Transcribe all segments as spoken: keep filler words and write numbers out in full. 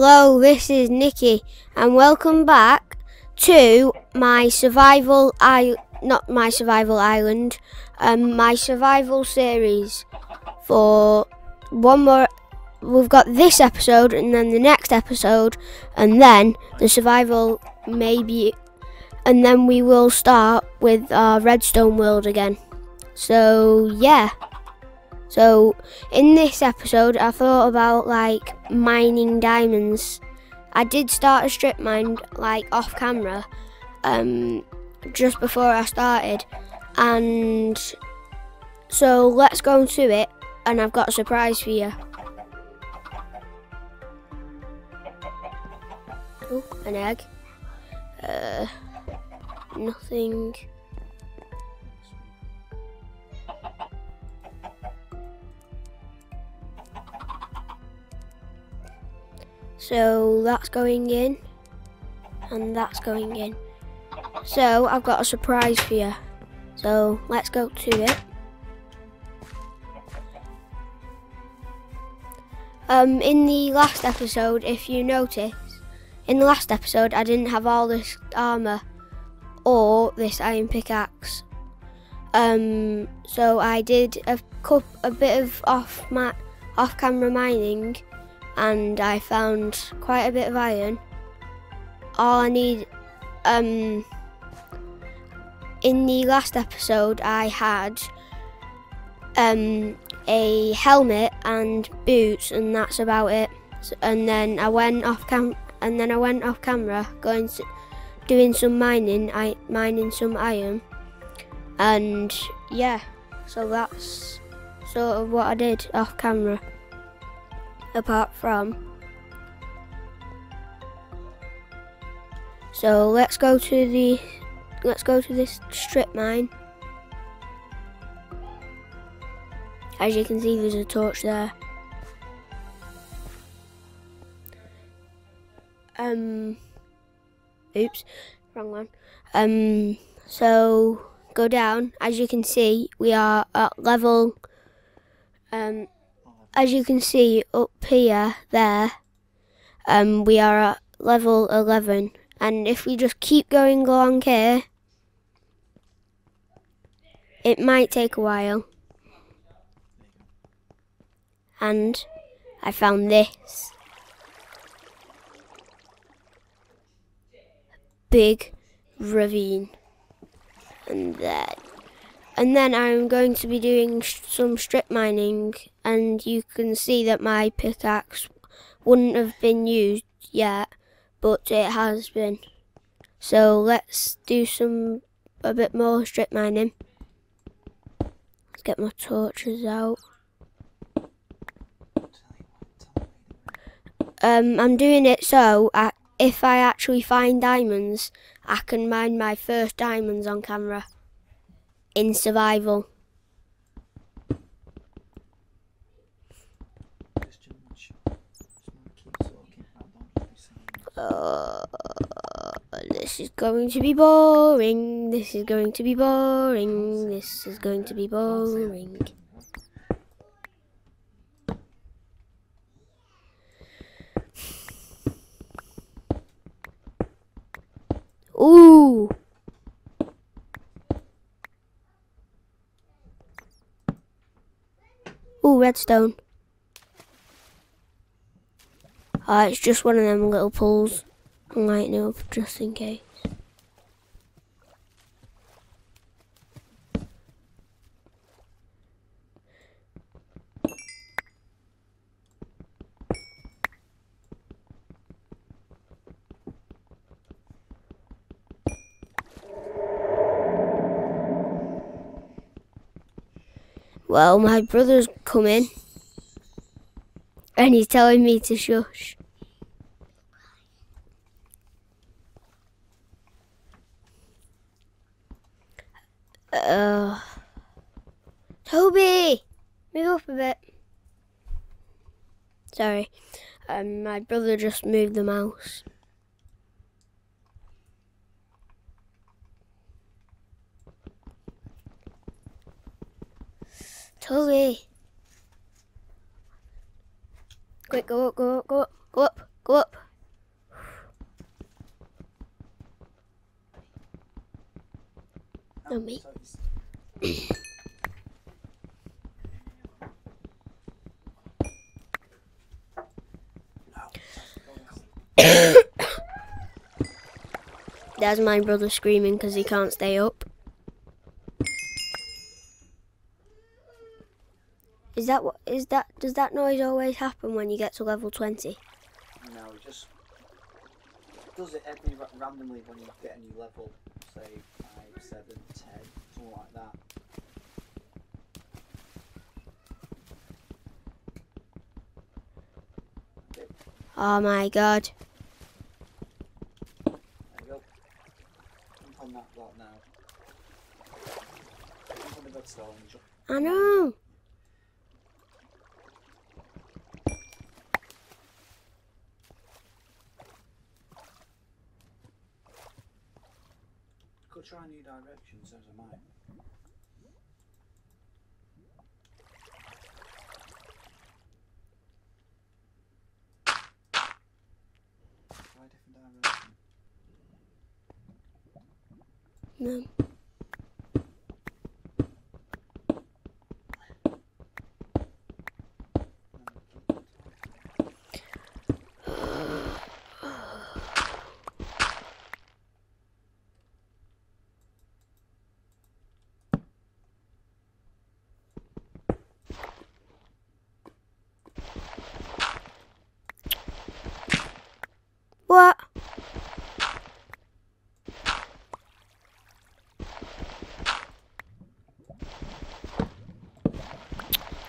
Hello, this is Nikki, and welcome back to my survival I not my survival island, um, my survival series. For one more, we've got this episode, and then the next episode, and then the survival maybe, and then we will start with our Redstone world again. So yeah. So, in this episode, I thought about, like, mining diamonds. I did start a strip mine, like, off camera, um, just before I started. And so, let's go into it, and I've got a surprise for you. Oh, an egg. Uh, nothing. So that's going in, and that's going in. So I've got a surprise for you. So let's go to it. Um, in the last episode, if you notice, in the last episode I didn't have all this armor or this iron pickaxe. Um, so I did a cup, a bit of off ma off-camera mining. And I found quite a bit of iron. All I need, um, in the last episode I had um, a helmet and boots, and that's about it. So, and then I went off cam, and then I went off camera, going to, doing some mining, I mining some iron, and yeah. So that's sort of what I did off camera. Apart from, so let's go to the let's go to this strip mine. As you can see, there's a torch there. Um oops, wrong one. Um so go down. As you can see, we are at level um as you can see up here, there, um, we are at level eleven. And if we just keep going along here, it might take a while. And I found this big ravine. And there. And then I'm going to be doing sh some strip mining, and you can see that my pickaxe wouldn't have been used yet, but it has been. So let's do some a bit more strip mining. Let's get my torches out. Um, I'm doing it so I, if I actually find diamonds, I can mine my first diamonds on camera. In survival. Uh, this is going to be boring. This is going to be boring. This is going to be boring. Ooh. Ooh, redstone. Ah, uh, it's just one of them little pulls. I'm lighting up just in case. Well, my brother's come in, and he's telling me to shush. Uh, Toby, move up a bit. Sorry, um, my brother just moved the mouse. Toby, quick, go up, go up, go up, go up, Go up. No, me. There's my brother screaming because he can't stay up. Is that what is that? Does that noise always happen when you get to level twenty? No, it just does it every randomly when you get a new level, say five, seven, ten, something like that. Oh my god. I know. Could try new directions, as I might. Try a different direction. No. What?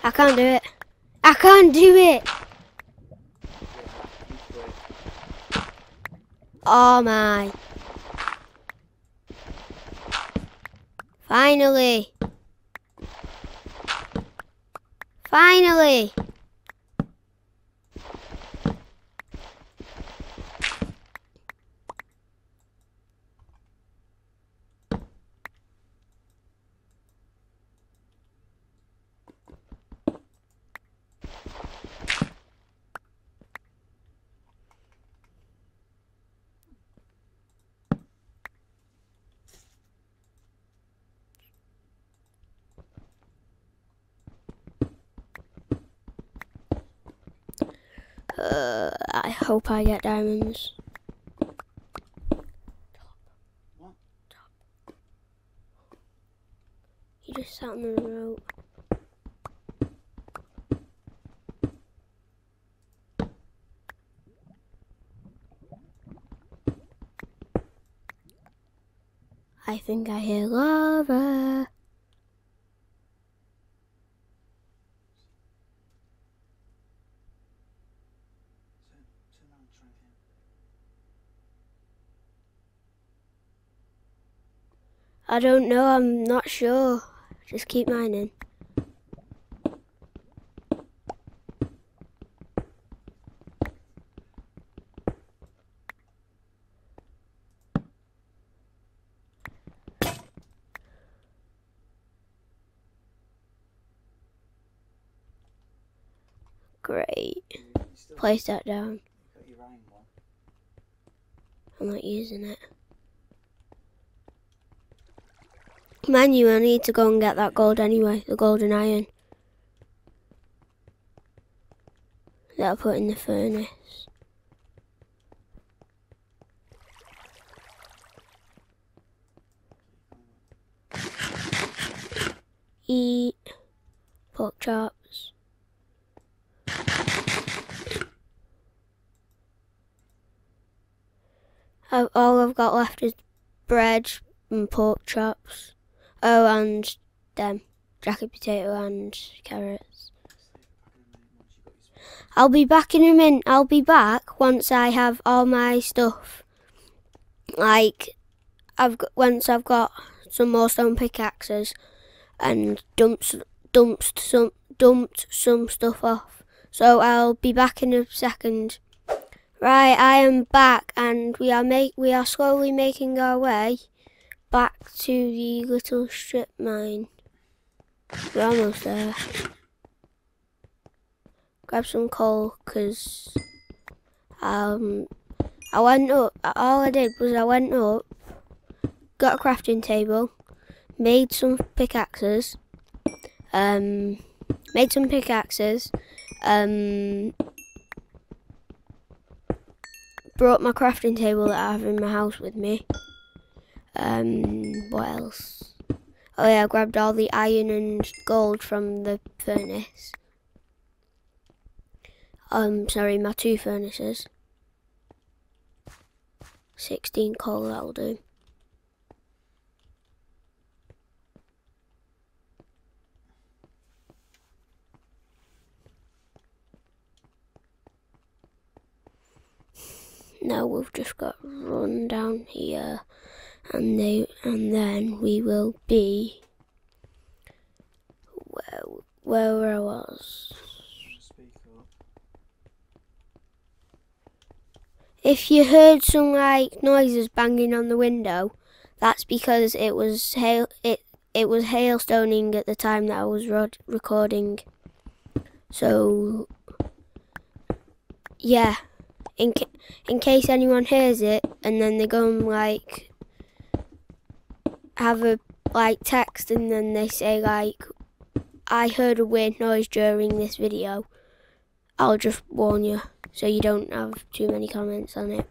I can't do it. I can't do it. Oh my. Finally. Finally. Uh, I hope I get diamonds. Top. What? Top. He just sat on the rope. I think I hear lava. I don't know, I'm not sure. Just keep mining. Great. Place that down. I'm not using it. Man, you, I need to go and get that gold anyway, the golden iron. That'll put in the furnace. Eat pork chops. I've, all I've got left is bread and pork chops. Oh, and them, jacket potato and carrots. I'll be back in a minute. I'll be back once I have all my stuff. Like, I've got, once I've got some more stone pickaxes and dumped dumped some dumped some stuff off. So I'll be back in a second. Right, I am back, and we are make we are slowly making our way back to the little strip mine. We're almost there. Grab some coal, because Um, I went up, all I did was I went up, got a crafting table, made some pickaxes, um, made some pickaxes, um, brought my crafting table that I have in my house with me. Um, what else? Oh yeah, I grabbed all the iron and gold from the furnace. Um, sorry, my two furnaces. sixteen coal, that'll do. Now we've just got run down here, and they and then we will be where where I was. If you heard some like noises banging on the window, that's because it was hail it it was hailstoning at the time that I was rod recording. So yeah, in ca in case anyone hears it and then they go and like have a like text and then they say like I heard a weird noise during this video, I'll just warn you, so you don't have too many comments on it.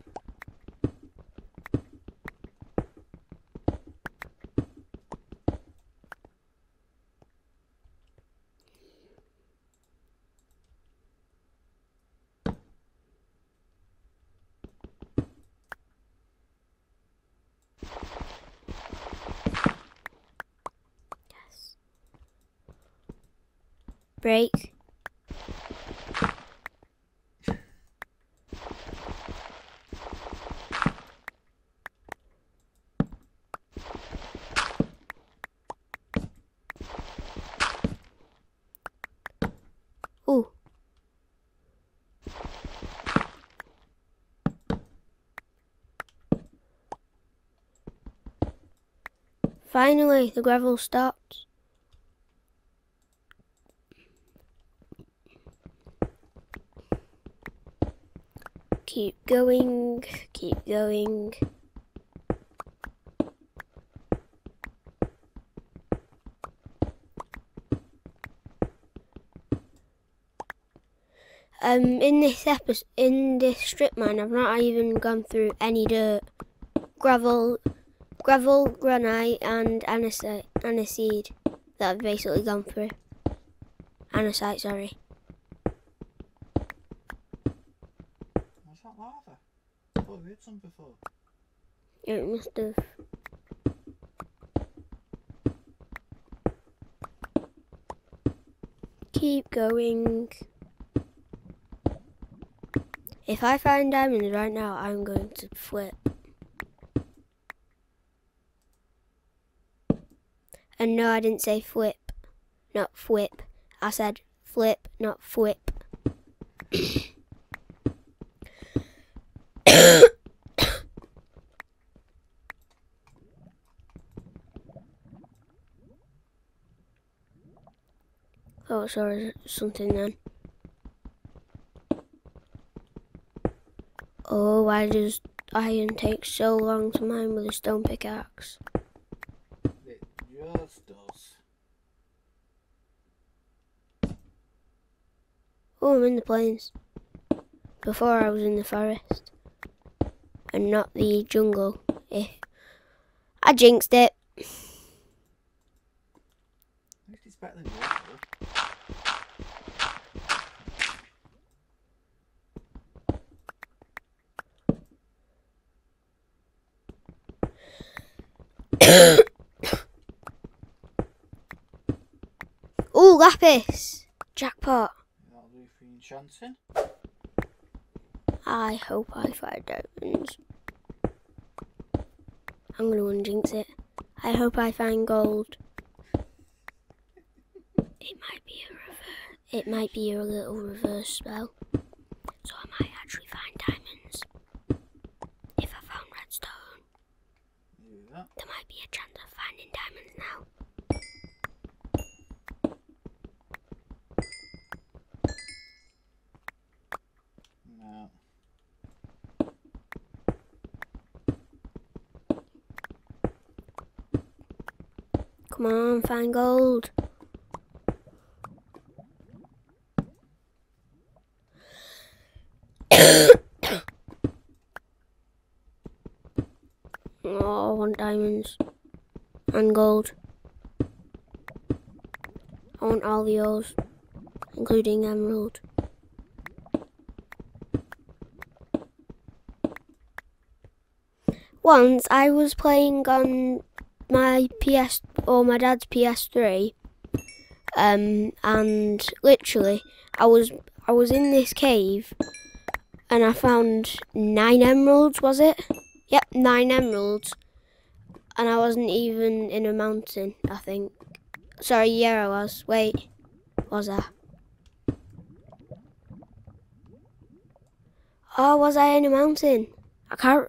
Yes. Break. Finally, the gravel stopped. Keep going, keep going. Um, in this episode, in this strip mine, I've not even gone through any dirt, gravel. Gravel, granite, and anisite, aniseed that I've basically gone through. Anisite, sorry. What's that lava? I thought we had some before. It must have. Keep going. If I find diamonds right now, I'm going to flip. And no, I didn't say flip, not whip. I said flip, not whip. Oh, sorry, something then. Oh, why does iron take so long to mine with a stone pickaxe? Just does. Oh, I'm in the plains. Before I was in the forest. And not the jungle. Eh. I jinxed it. At least it's better than water. Ooh, lapis! Jackpot. That'll do for enchanting. I hope I find diamonds. I'm gonna unjinx it. I hope I find gold. It might be a reverse. It might be a little reverse spell. So I might actually find diamonds. If I found redstone, yeah. There might be a chance of finding diamonds now. Come on, find gold. Oh, I want diamonds and gold. I want all the ores, including emerald. Once I was playing on my P S or my dad's P S three, um, and literally I was I was in this cave, and I found nine emeralds. Was it? Yep, nine emeralds, and I wasn't even in a mountain, I think. Sorry, yeah, I was. Wait, was I? Oh, was I in a mountain? I can't.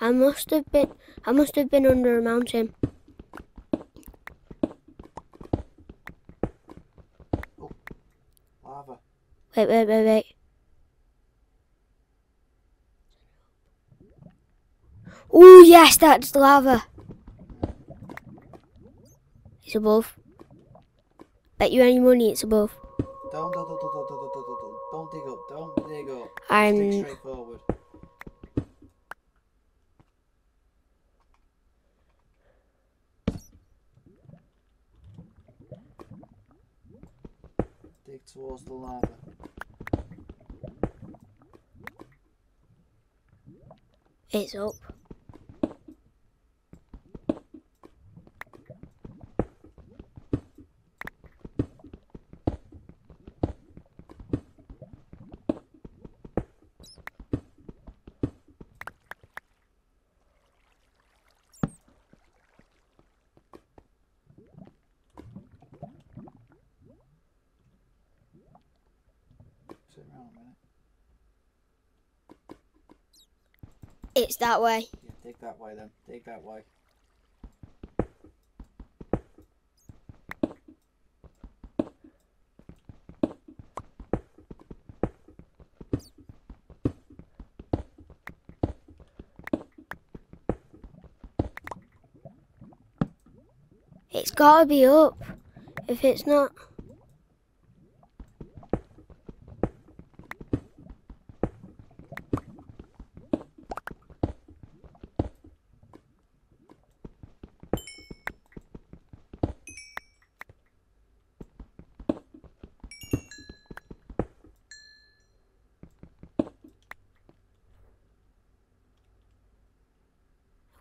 I must have been. I must have been under a mountain. Oh, lava. Wait, wait, wait, wait. Oh yes, that's lava. It's above. Bet you any money it's above. Don't, don't, don't, don't, don't, don't, don't, don't dig up, don't dig up. I'm... Stick straight forward. Dig towards the lava. It's up. It's that way. Yeah, take that way then. Take that way. It's gotta be up. If it's not.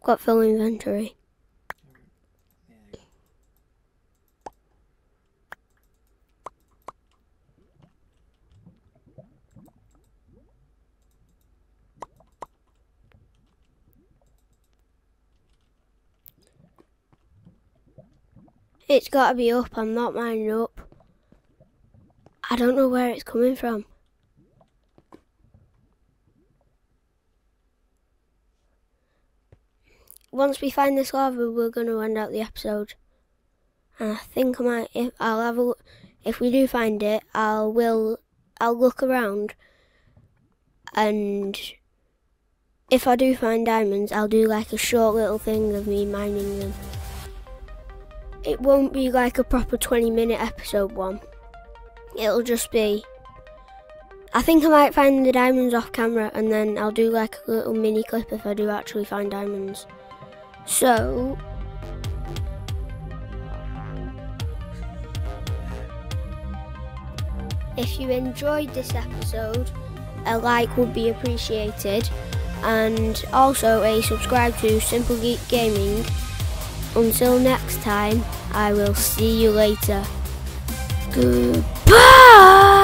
Got full inventory. Yeah. It's got to be up. I'm not mining up. I don't know where it's coming from. Once we find this lava, we're going to end out the episode. And I think I might, if I'll have a look, if we do find it, I'll will I'll look around. And if I do find diamonds, I'll do like a short little thing of me mining them. It won't be like a proper twenty minute episode one. It'll just be, I think I might find the diamonds off camera, and then I'll do like a little mini clip if I do actually find diamonds. So, if you enjoyed this episode, a like would be appreciated, and also a subscribe to Simple Geek Gaming. Until next time, I will see you later. Goodbye!